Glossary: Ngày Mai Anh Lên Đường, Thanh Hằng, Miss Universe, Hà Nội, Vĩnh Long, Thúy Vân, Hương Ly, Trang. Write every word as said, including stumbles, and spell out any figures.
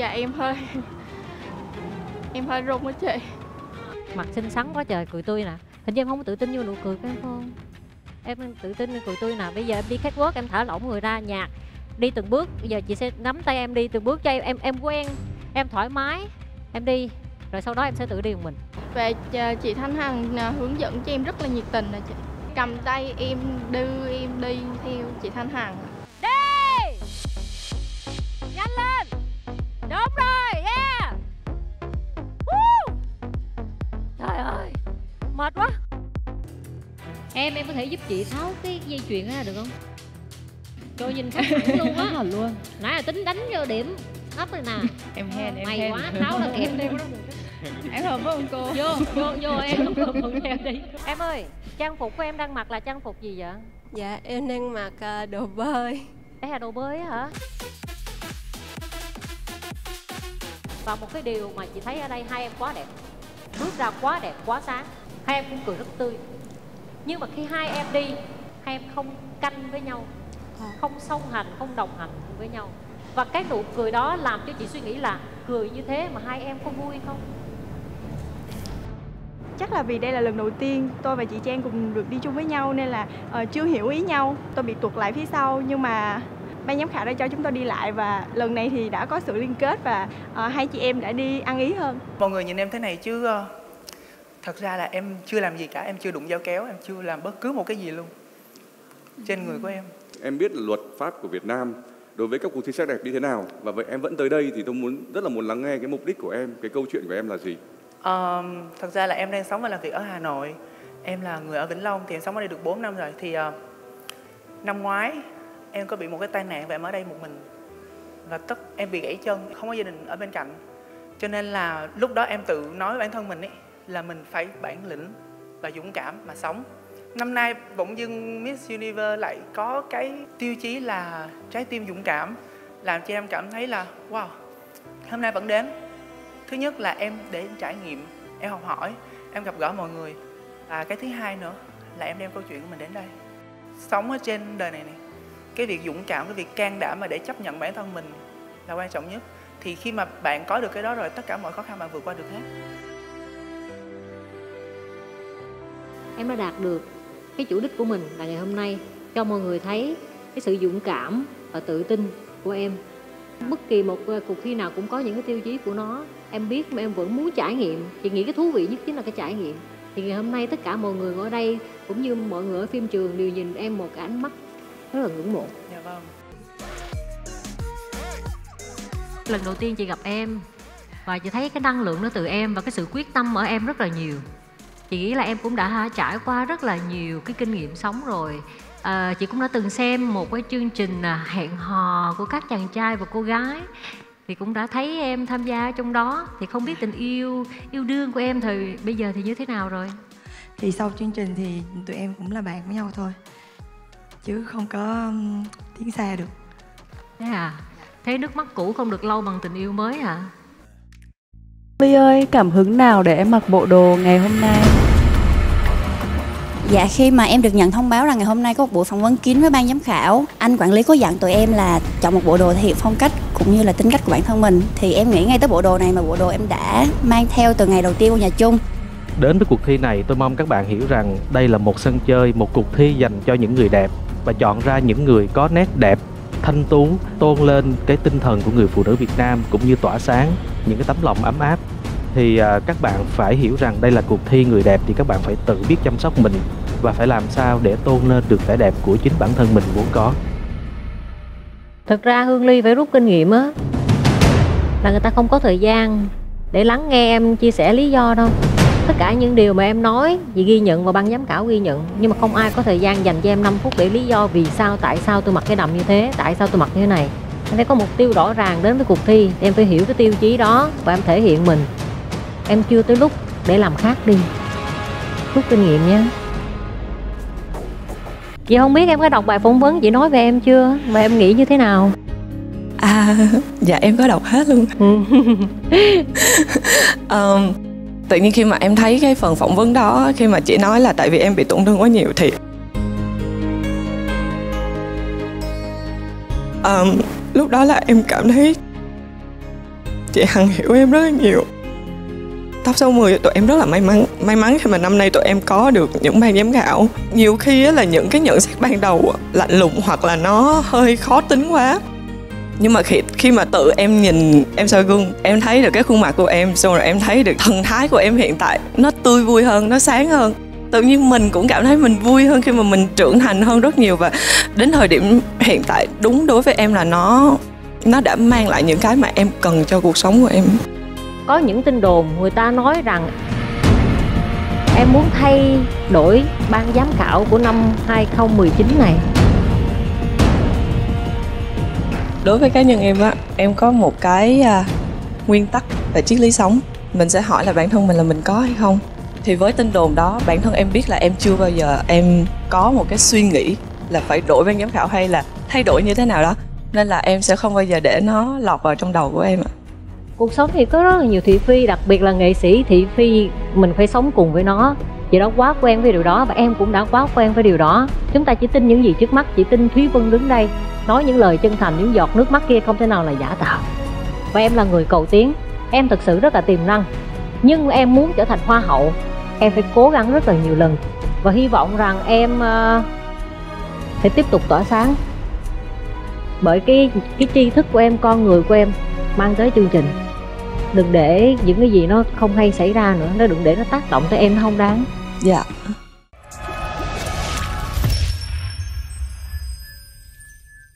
Dạ em hơi em hơi rung á chị. Mặt xinh xắn quá trời, cười tươi nè. Hình như em không có tự tin vô nụ cười của em không? Em tự tin cười tươi nè. Bây giờ em đi catwalk em thả lỏng người ra, nhạc đi từng bước. Bây giờ chị sẽ nắm tay em đi từng bước cho em, em em quen, em thoải mái, em đi. Rồi sau đó em sẽ tự đi một mình. Và chị Thanh Hằng hướng dẫn cho em rất là nhiệt tình nè chị. Cầm tay em đưa em đi theo chị Thanh Hằng. Đi! Nhanh lên! Đúng rồi! Yeah! Woo! Trời ơi! Mệt quá! Em, em có thể giúp chị tháo cái dây chuyền ra được không? Cho nhìn khác hẳn luôn á. Luôn. Nãy là tính đánh vô điểm ấp rồi nè. Em hèn, em hèn. May quá, tháo là kẹp đi. Em hợp với ông cô. Vô, vô, vô em, không hợp với em đi. Em ơi! Trang phục của em đang mặc là trang phục gì vậy? Dạ, em đang mặc uh, đồ bơi. Đấy là đồ bơi hả? Và một cái điều mà chị thấy ở đây hai em quá đẹp. Bước ra quá đẹp, quá sáng. Hai em cũng cười rất tươi. Nhưng mà khi hai em đi, hai em không canh với nhau. Không song hành, không đồng hành với nhau. Và cái nụ cười đó làm cho chị suy nghĩ là cười như thế mà hai em có vui không? Chắc là vì đây là lần đầu tiên tôi và chị Trang cùng được đi chung với nhau nên là uh, chưa hiểu ý nhau. Tôi bị tuột lại phía sau nhưng mà ban giám khảo đã cho chúng tôi đi lại và lần này thì đã có sự liên kết và uh, hai chị em đã đi ăn ý hơn. Mọi người nhìn em thế này chứ uh, thật ra là em chưa làm gì cả, em chưa đụng dao kéo, em chưa làm bất cứ một cái gì luôn trên người của em. Em biết là luật pháp của Việt Nam đối với các cuộc thi sắc đẹp như thế nào và vậy em vẫn tới đây thì tôi muốn rất là muốn lắng nghe cái mục đích của em, cái câu chuyện của em là gì. Uh, thật ra là em đang sống và làm việc ở Hà Nội. Em là người ở Vĩnh Long thì em sống ở đây được bốn năm rồi. Thì uh, năm ngoái em có bị một cái tai nạn và em ở đây một mình. Và tất em bị gãy chân, không có gia đình ở bên cạnh. Cho nên là lúc đó em tự nói với bản thân mình ấy, là mình phải bản lĩnh và dũng cảm mà sống. Năm nay bỗng dưng Miss Universe lại có cái tiêu chí là trái tim dũng cảm. Làm cho em cảm thấy là wow, hôm nay vẫn đến. Thứ nhất là em để em trải nghiệm, em học hỏi, em gặp gỡ mọi người. Và cái thứ hai nữa là em đem câu chuyện của mình đến đây. Sống ở trên đời này này, cái việc dũng cảm, cái việc can đảm mà để chấp nhận bản thân mình là quan trọng nhất. Thì khi mà bạn có được cái đó rồi, tất cả mọi khó khăn bạn vượt qua được hết. Em đã đạt được cái chủ đích của mình là ngày hôm nay cho mọi người thấy cái sự dũng cảm và tự tin của em. Bất kỳ một cuộc thi nào cũng có những cái tiêu chí của nó. Em biết mà em vẫn muốn trải nghiệm. Chị nghĩ cái thú vị nhất chính là cái trải nghiệm. Thì ngày hôm nay tất cả mọi người ở đây cũng như mọi người ở phim trường đều nhìn em một cái ánh mắt rất là ngưỡng mộ. Dạ vâng. Lần đầu tiên chị gặp em và chị thấy cái năng lượng đó từ em và cái sự quyết tâm ở em rất là nhiều. Chị nghĩ là em cũng đã trải qua rất là nhiều cái kinh nghiệm sống rồi. À, chị cũng đã từng xem một cái chương trình hẹn hò của các chàng trai và cô gái thì cũng đã thấy em tham gia trong đó. Thì không biết tình yêu, yêu đương của em thời bây giờ thì như thế nào rồi? Thì sau chương trình thì tụi em cũng là bạn với nhau thôi, chứ không có tiến xa được. Thế à? Thế nước mắt cũ không được lâu bằng tình yêu mới hả? My ơi, cảm hứng nào để em mặc bộ đồ ngày hôm nay? Dạ, khi mà em được nhận thông báo là ngày hôm nay có một buổi phỏng vấn kín với ban giám khảo, anh quản lý có dặn tụi em là chọn một bộ đồ thể hiện phong cách cũng như là tính cách của bản thân mình. Thì em nghĩ ngay tới bộ đồ này mà bộ đồ em đã mang theo từ ngày đầu tiên của nhà chung. Đến với cuộc thi này, tôi mong các bạn hiểu rằng đây là một sân chơi, một cuộc thi dành cho những người đẹp và chọn ra những người có nét đẹp, thanh tú, tôn lên cái tinh thần của người phụ nữ Việt Nam cũng như tỏa sáng những cái tấm lòng ấm áp. Thì các bạn phải hiểu rằng đây là cuộc thi người đẹp thì các bạn phải tự biết chăm sóc mình và phải làm sao để tôn lên được vẻ đẹp của chính bản thân mình muốn có. Thật ra Hương Ly phải rút kinh nghiệm á, là người ta không có thời gian để lắng nghe em chia sẻ lý do đâu. Tất cả những điều mà em nói chị ghi nhận và ban giám khảo ghi nhận, nhưng mà không ai có thời gian dành cho em năm phút để lý do vì sao, tại sao tôi mặc cái đầm như thế, tại sao tôi mặc như thế này. Em phải có mục tiêu rõ ràng đến với cuộc thi, em phải hiểu cái tiêu chí đó và em thể hiện mình. Em chưa tới lúc để làm khác đi. Rút kinh nghiệm nha. Chị không biết em có đọc bài phỏng vấn chị nói về em chưa? Và em nghĩ như thế nào? À, dạ em có đọc hết luôn. um, Tự nhiên khi mà em thấy cái phần phỏng vấn đó, khi mà chị nói là tại vì em bị tổn thương quá nhiều thì um, lúc đó là em cảm thấy chị Hằng hiểu em rất là nhiều. Top số mười tụi em rất là may mắn. May mắn khi mà năm nay tụi em có được những ban giám khảo. Nhiều khi là những cái nhận xét ban đầu lạnh lùng hoặc là nó hơi khó tính quá. Nhưng mà khi, khi mà tự em nhìn em soi gương, em thấy được cái khuôn mặt của em, xong rồi em thấy được thần thái của em hiện tại, nó tươi vui hơn, nó sáng hơn. Tự nhiên mình cũng cảm thấy mình vui hơn khi mà mình trưởng thành hơn rất nhiều. Và đến thời điểm hiện tại, đúng đối với em là nó Nó đã mang lại những cái mà em cần cho cuộc sống của em. Có những tin đồn người ta nói rằng em muốn thay đổi ban giám khảo của năm hai không một chín này. Đối với cá nhân em á, em có một cái à, nguyên tắc và triết lý sống. Mình sẽ hỏi là bản thân mình là mình có hay không. Thì với tin đồn đó, bản thân em biết là em chưa bao giờ em có một cái suy nghĩ là phải đổi ban giám khảo hay là thay đổi như thế nào đó. Nên là em sẽ không bao giờ để nó lọt vào trong đầu của em ạ. Cuộc sống thì có rất là nhiều thị phi, đặc biệt là nghệ sĩ thị phi, mình phải sống cùng với nó. Chị đã quá quen với điều đó và em cũng đã quá quen với điều đó. Chúng ta chỉ tin những gì trước mắt, chỉ tin Thúy Vân đứng đây nói những lời chân thành, những giọt nước mắt kia không thể nào là giả tạo. Và em là người cầu tiến, em thực sự rất là tiềm năng. Nhưng em muốn trở thành hoa hậu, em phải cố gắng rất là nhiều lần. Và hy vọng rằng em uh, sẽ tiếp tục tỏa sáng bởi cái, cái tri thức của em, con người của em mang tới chương trình. Đừng để những cái gì nó không hay xảy ra nữa, nó đừng để nó tác động tới em, nó không đáng. Dạ.